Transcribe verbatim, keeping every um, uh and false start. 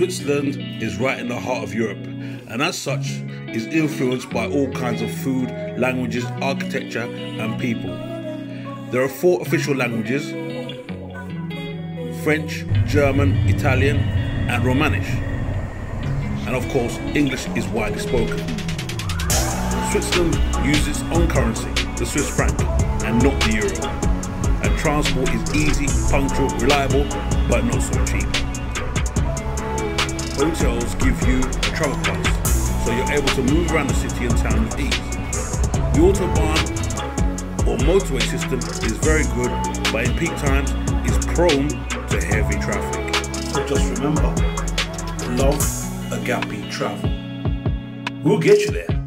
Switzerland is right in the heart of Europe, and as such is influenced by all kinds of food, languages, architecture and people. There are four official languages: French, German, Italian and Romanish. And of course, English is widely spoken. Switzerland uses its own currency, the Swiss franc, and not the euro. And transport is easy, punctual, reliable, but not so cheap. Hotels give you a travel pass, so you're able to move around the city and town with ease. The autobahn or motorway system is very good, but in peak times is prone to heavy traffic. So just remember, love, agape travel. We'll get you there.